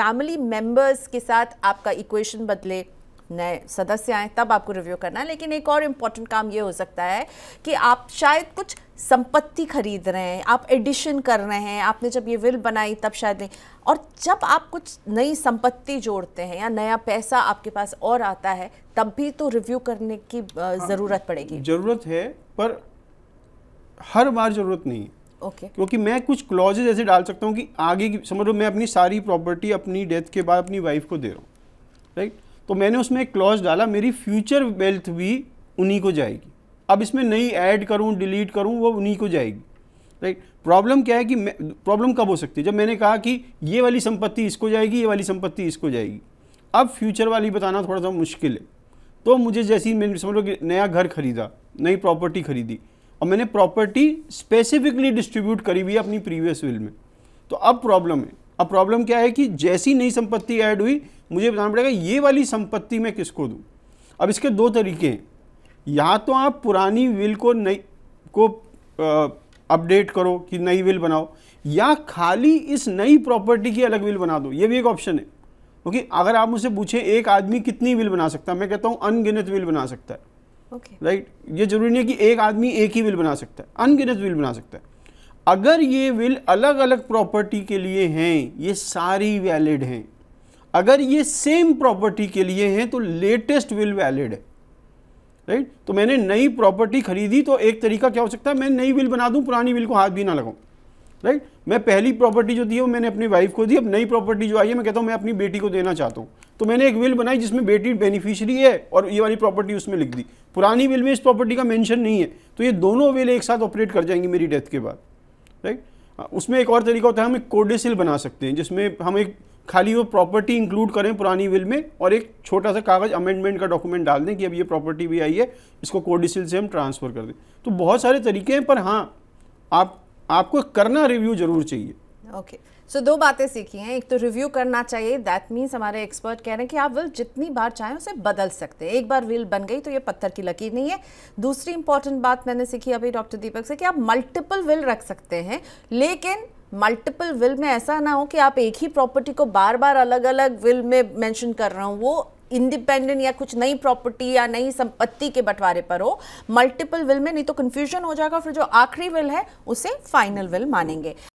Family members के साथ आपका इक्वेशन बदले, नए सदस्य आएँ, तब आपको रिव्यू करना है। लेकिन एक और इम्पॉर्टेंट काम ये हो सकता है कि आप शायद कुछ संपत्ति खरीद रहे हैं, आप एडिशन कर रहे हैं, आपने जब ये विल बनाई तब शायद नहीं, और जब आप कुछ नई संपत्ति जोड़ते हैं या नया पैसा आपके पास और आता है तब भी तो रिव्यू करने की ज़रूरत पड़ेगी। ज़रूरत है पर हर बार ज़रूरत नहीं है। Okay. क्योंकि मैं कुछ क्लॉजेज ऐसे डाल सकता हूँ कि आगे की, समझ लो मैं अपनी सारी प्रॉपर्टी अपनी डेथ के बाद अपनी वाइफ को दे रहा हूँ, राइट? तो मैंने उसमें एक क्लॉज डाला मेरी फ्यूचर वेल्थ भी उन्हीं को जाएगी। अब इसमें नई ऐड करूँ, डिलीट करूँ, वो उन्हीं को जाएगी, राइट? प्रॉब्लम क्या है कि प्रॉब्लम कब हो सकती है? जब मैंने कहा कि ये वाली संपत्ति इसको जाएगी, ये वाली संपत्ति इसको जाएगी। अब फ्यूचर वाली बताना थोड़ा सा मुश्किल है। तो मुझे जैसी मैंने, समझ लो कि नया घर खरीदा, नई प्रॉपर्टी खरीदी और मैंने प्रॉपर्टी स्पेसिफिकली डिस्ट्रीब्यूट करी हुई है अपनी प्रीवियस विल में, तो अब प्रॉब्लम है। अब प्रॉब्लम क्या है कि जैसी नई संपत्ति ऐड हुई मुझे बताना पड़ेगा ये वाली संपत्ति मैं किसको दूँ। अब इसके दो तरीके हैं, या तो आप पुरानी विल को अपडेट करो कि नई विल बनाओ, या खाली इस नई प्रॉपर्टी की अलग विल बना दो, ये भी एक ऑप्शन है। क्योंकि अगर आप मुझसे पूछें एक आदमी कितनी विल बना सकता है, मैं कहता हूँ अनगिनत विल बना सकता है, राइट? ये जरूरी नहीं है कि एक आदमी एक ही विल बना सकता है, अनगिनत विल बना सकता है। अगर ये विल अलग अलग प्रॉपर्टी के लिए हैं, ये सारी वैलिड हैं। अगर ये सेम प्रॉपर्टी के लिए हैं तो लेटेस्ट विल वैलिड है, राइट? तो मैंने नई प्रॉपर्टी खरीदी तो एक तरीका क्या हो सकता है, मैं नई विल बना दूं, पुरानी विल को हाथ भी ना लगाऊं, राइट? मैं पहली प्रॉपर्टी जो दी है वो मैंने अपनी वाइफ को दी, अब नई प्रॉपर्टी जो आई है मैं कहता हूँ मैं अपनी बेटी को देना चाहता हूँ, तो मैंने एक विल बनाई जिसमें बेटी बेनिफिशियरी है और ये वाली प्रॉपर्टी उसमें लिख दी। पुरानी विल में इस प्रॉपर्टी का मेंशन नहीं है, तो ये दोनों विल एक साथ ऑपरेट कर जाएंगी मेरी डेथ के बाद, राइट? उसमें एक और तरीका होता है, हम एक कोडेसिल बना सकते हैं जिसमें हम एक खाली वो प्रॉपर्टी इंक्लूड करें पुरानी विल में और एक छोटा सा कागज़ अमेंडमेंट का डॉक्यूमेंट डाल दें कि अब ये प्रॉपर्टी भी आई है, इसको कोडेसिल से हम ट्रांसफ़र कर दें। तो बहुत सारे तरीके हैं, पर हाँ आपको करना रिव्यू जरूर चाहिए। ओके, सो दो बातें सीखी हैं, एक तो रिव्यू करना चाहिए, दैट मीन्स हमारे एक्सपर्ट कह रहे हैं कि आप विल जितनी बार चाहें उसे बदल सकते हैं, एक बार विल बन गई तो ये पत्थर की लकीर नहीं है। दूसरी इंपॉर्टेंट बात मैंने सीखी अभी डॉक्टर दीपक से कि आप मल्टीपल विल रख सकते हैं, लेकिन मल्टीपल विल में ऐसा ना हो कि आप एक ही प्रॉपर्टी को बार बार अलग अलग विल में मेंशन कर रहा हूँ, वो इंडिपेंडेंट या कुछ नई प्रॉपर्टी या नई संपत्ति के बंटवारे पर हो। मल्टीपल विल में नहीं तो कंफ्यूजन हो जाएगा, फिर जो आखिरी विल है उसे फाइनल विल मानेंगे।